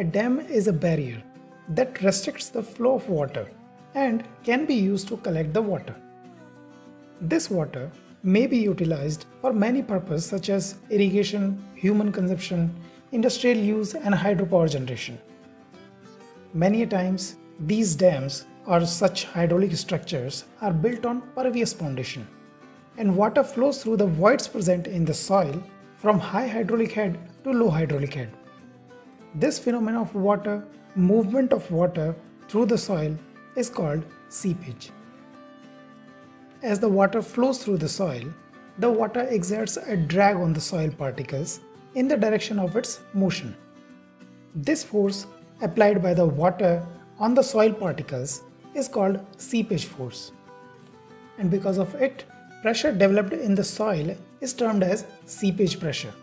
A dam is a barrier that restricts the flow of water and can be used to collect the water. This water may be utilized for many purposes such as irrigation, human consumption, industrial use and hydropower generation. Many times these dams or such hydraulic structures are built on pervious foundation and water flows through the voids present in the soil from high hydraulic head to low hydraulic head. This phenomenon of water, movement of water through the soil is called seepage. As the water flows through the soil, the water exerts a drag on the soil particles in the direction of its motion. This force applied by the water on the soil particles is called seepage force, and because of it, pressure developed in the soil is termed as seepage pressure.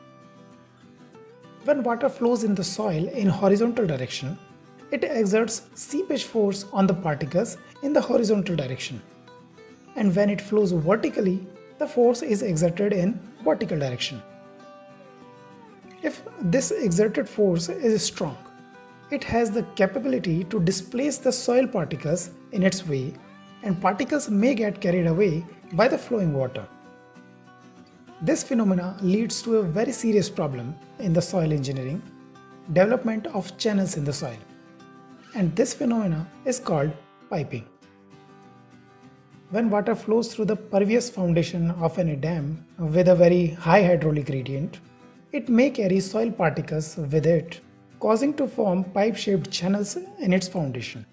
When water flows in the soil in horizontal direction, it exerts seepage force on the particles in the horizontal direction, and when it flows vertically, the force is exerted in vertical direction. If this exerted force is strong, it has the capability to displace the soil particles in its way, and particles may get carried away by the flowing water. This phenomena leads to a very serious problem in the soil engineering, development of channels in the soil, and this phenomena is called piping. When water flows through the pervious foundation of any dam with a very high hydraulic gradient, it may carry soil particles with it, causing to form pipe-shaped channels in its foundation,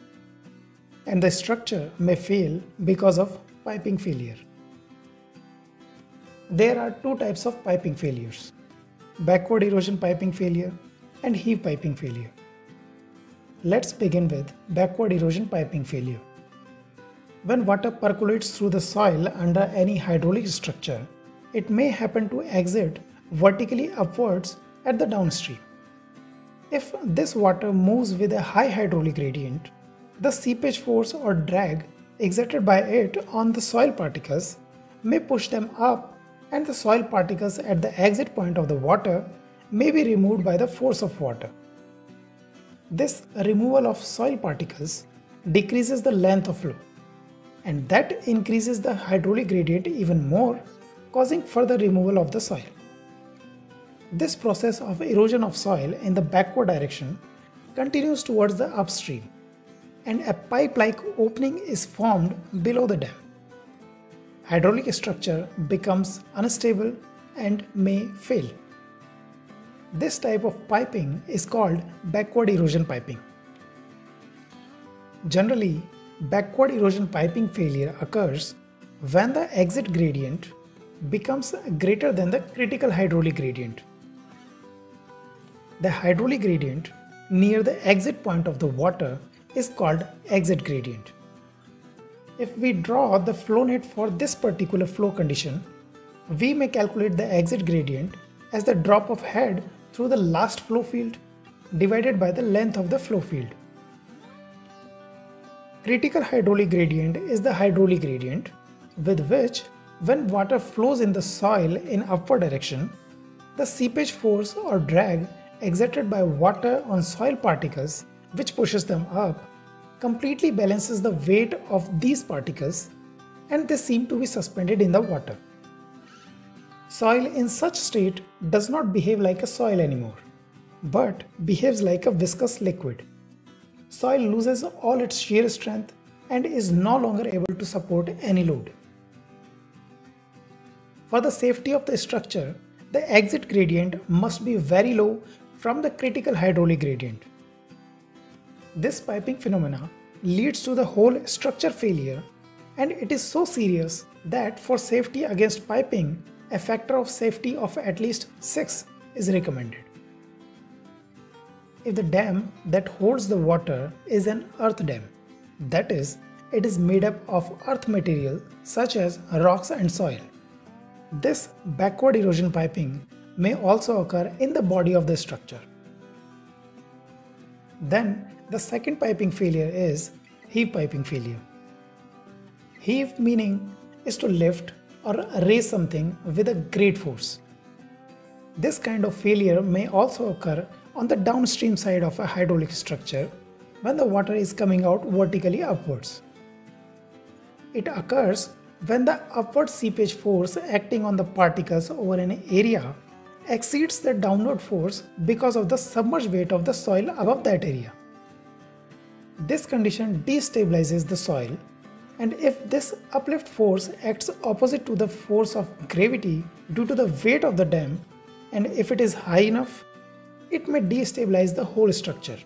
and the structure may fail because of piping failure. There are two types of piping failures: backward erosion piping failure and heave piping failure. Let's begin with backward erosion piping failure. When water percolates through the soil under any hydraulic structure, it may happen to exit vertically upwards at the downstream. If this water moves with a high hydraulic gradient, the seepage force or drag exerted by it on the soil particles may push them up, and the soil particles at the exit point of the water may be removed by the force of water. This removal of soil particles decreases the length of flow, and that increases the hydraulic gradient even more, causing further removal of the soil. This process of erosion of soil in the backward direction continues towards the upstream, and a pipe-like opening is formed below the dam. Hydraulic structure becomes unstable and may fail. This type of piping is called backward erosion piping. Generally, backward erosion piping failure occurs when the exit gradient becomes greater than the critical hydraulic gradient. The hydraulic gradient near the exit point of the water is called exit gradient. If we draw the flow net for this particular flow condition, we may calculate the exit gradient as the drop of head through the last flow field divided by the length of the flow field. Critical hydraulic gradient is the hydraulic gradient with which, when water flows in the soil in upward direction, the seepage force or drag exerted by water on soil particles, which pushes them up, completely balances the weight of these particles, and they seem to be suspended in the water. Soil in such state does not behave like a soil anymore, but behaves like a viscous liquid. Soil loses all its shear strength and is no longer able to support any load. For the safety of the structure, the exit gradient must be very low from the critical hydraulic gradient. This piping phenomena leads to the whole structure failure, and it is so serious that for safety against piping, a factor of safety of at least 6 is recommended. If the dam that holds the water is an earth dam, that is, it is made up of earth material such as rocks and soil, this backward erosion piping may also occur in the body of the structure. Then the second piping failure is heave piping failure. Heave meaning is to lift or raise something with a great force. This kind of failure may also occur on the downstream side of a hydraulic structure when the water is coming out vertically upwards. It occurs when the upward seepage force acting on the particles over an area exceeds the downward force because of the submerged weight of the soil above that area. This condition destabilizes the soil, and if this uplift force acts opposite to the force of gravity due to the weight of the dam, and if it is high enough, it may destabilize the whole structure.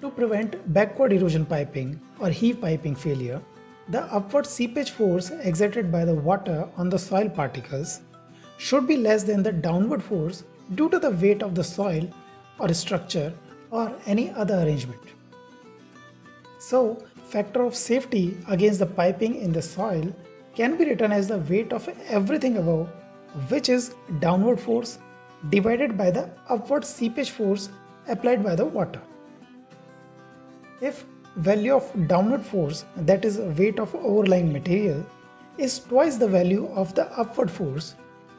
To prevent backward erosion piping or heave piping failure, the upward seepage force exerted by the water on the soil particles should be less than the downward force due to the weight of the soil or structure or any other arrangement. So, factor of safety against the piping in the soil can be written as the weight of everything above, which is downward force divided by the upward seepage force applied by the water. If value of downward force, that is weight of overlying material, is twice the value of the upward force,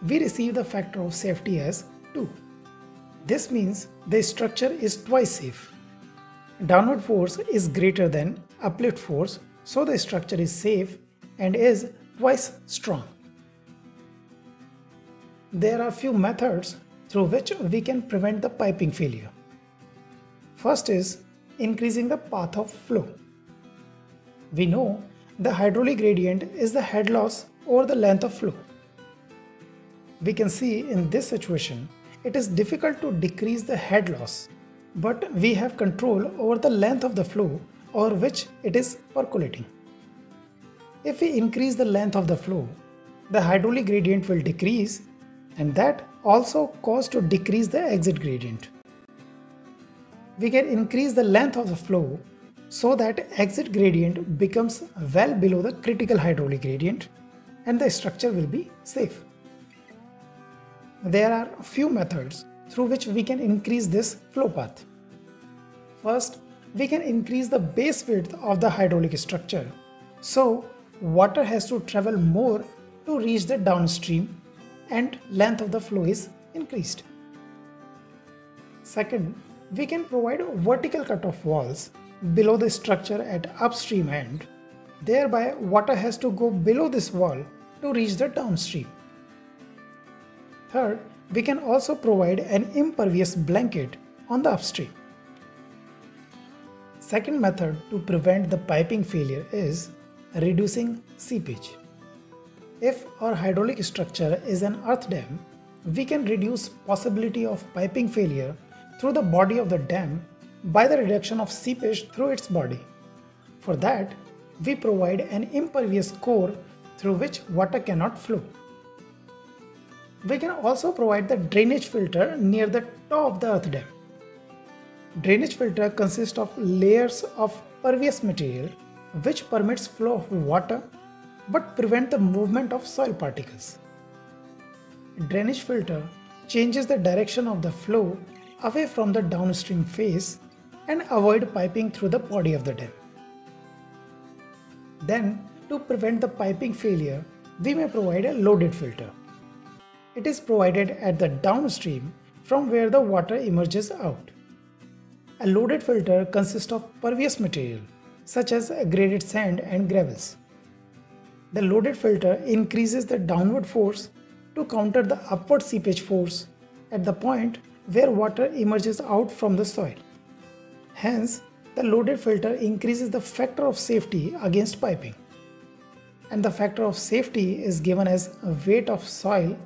we receive the factor of safety as 2. This means the structure is twice safe. Downward force is greater than uplift force, so the structure is safe and is twice strong. There are few methods through which we can prevent the piping failure. First is increasing the path of flow. We know the hydraulic gradient is the head loss over the length of flow. We can see in this situation, it is difficult to decrease the head loss, but we have control over the length of the flow over which it is percolating. If we increase the length of the flow, the hydraulic gradient will decrease, and that also causes to decrease the exit gradient. We can increase the length of the flow so that exit gradient becomes well below the critical hydraulic gradient and the structure will be safe. There are a few methods through which we can increase this flow path. First, we can increase the base width of the hydraulic structure, so water has to travel more to reach the downstream and length of the flow is increased. Second, we can provide vertical cut-off walls below the structure at upstream end, thereby water has to go below this wall to reach the downstream. Third, we can also provide an impervious blanket on the upstream. Second method to prevent the piping failure is reducing seepage. If our hydraulic structure is an earth dam, we can reduce possibility of piping failure through the body of the dam by the reduction of seepage through its body. For that, we provide an impervious core through which water cannot flow. We can also provide the drainage filter near the top of the earth dam. Drainage filter consists of layers of pervious material which permits flow of water but prevent the movement of soil particles. Drainage filter changes the direction of the flow away from the downstream face and avoid piping through the body of the dam. Then, to prevent the piping failure, we may provide a loaded filter. It is provided at the downstream from where the water emerges out. A loaded filter consists of pervious material such as graded sand and gravels. The loaded filter increases the downward force to counter the upward seepage force at the point where water emerges out from the soil. Hence, the loaded filter increases the factor of safety against piping. And the factor of safety is given as weight of soil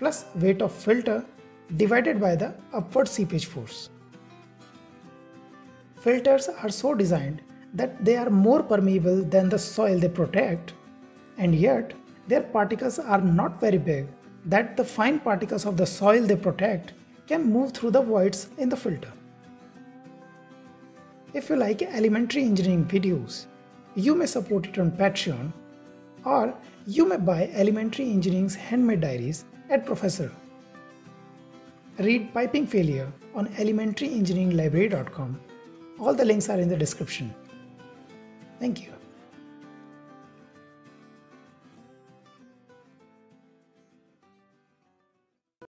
plus weight of filter divided by the upward seepage force. Filters are so designed that they are more permeable than the soil they protect, and yet their particles are not very big that the fine particles of the soil they protect can move through the voids in the filter. If you like elementary engineering videos, you may support it on Patreon, or you may buy Elementary Engineering's handmade diaries at Professor. Read Piping Failure on elementaryengineeringlibrary.com. All the links are in the description. Thank you.